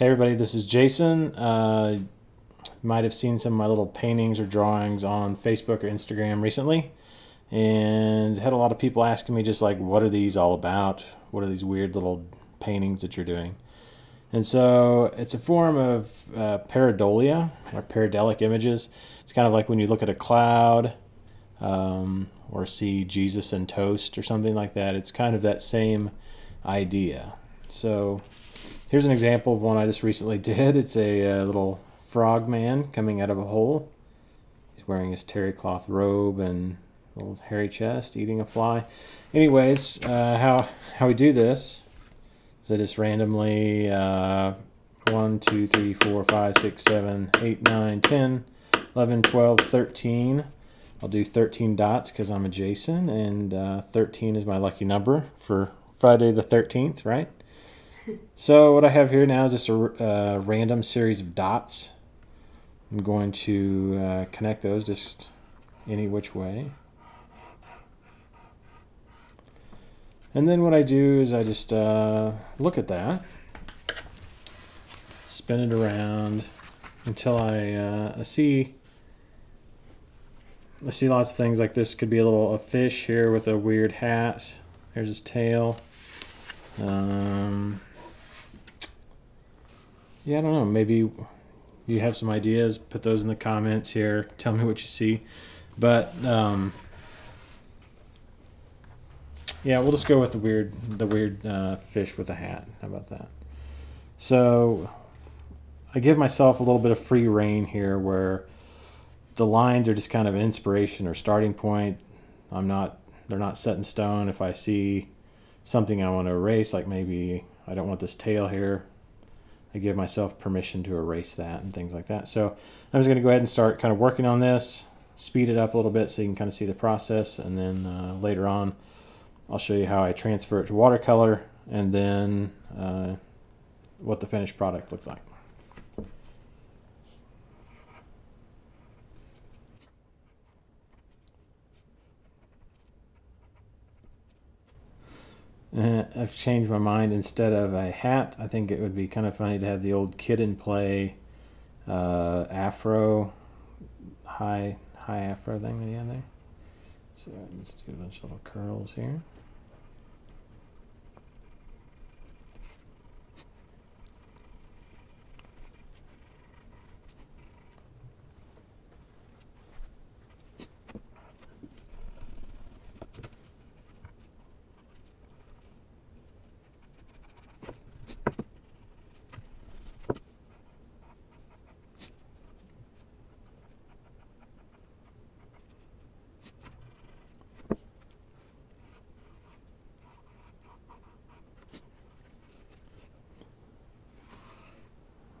Hey everybody, this is Jason. You might have seen some of my little paintings or drawings on Facebook or Instagram recently, and had a lot of people asking me just like, what are these all about? What are these weird little paintings that you're doing? And so it's a form of pareidolia, or pareidolic images. It's kind of like when you look at a cloud or see Jesus and toast or something like that. It's kind of that same idea. So here's an example of one I just recently did. It's a little frog man coming out of a hole. He's wearing his terry cloth robe and a little hairy chest, eating a fly. Anyways, how we do this is I just randomly 1, 2, 3, 4, 5, 6, 7, 8, 9, 10, 11, 12, 13. I'll do 13 dots because I'm a Jason, and 13 is my lucky number for Friday the 13th, right? So what I have here now is just a random series of dots. I'm going to connect those just any which way. And then what I do is I just look at that, spin it around until I see lots of things like this. Could be a fish here with a weird hat. There's his tail. Yeah, I don't know, maybe you have some ideas, put those in the comments here, tell me what you see, but yeah, we'll just go with the weird fish with a hat. How about that? So I give myself a little bit of free rein here where the lines are just kind of an inspiration or starting point. They're not set in stone. If I see something I want to erase, like maybe I don't want this tail here, I give myself permission to erase that and things like that. So I'm just going to go ahead and start kind of working on this, speed it up a little bit so you can kind of see the process, and then later on I'll show you how I transfer it to watercolor, and then what the finished product looks like. I've changed my mind. Instead of a hat, I think it would be kind of funny to have the old Kid and Play afro, high afro thing that he had there. So let's do a bunch of little curls here.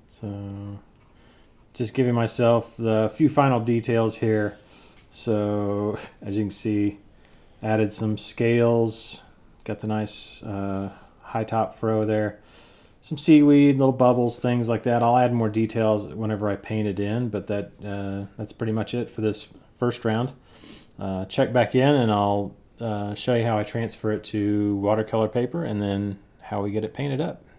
So just giving myself the few final details here. So as you can see, added some scales, got the nice high top fro there, some seaweed, little bubbles, things like that. I'll add more details whenever I paint it in, but that's pretty much it for this first round. Check back in and I'll show you how I transfer it to watercolor paper and then how we get it painted up.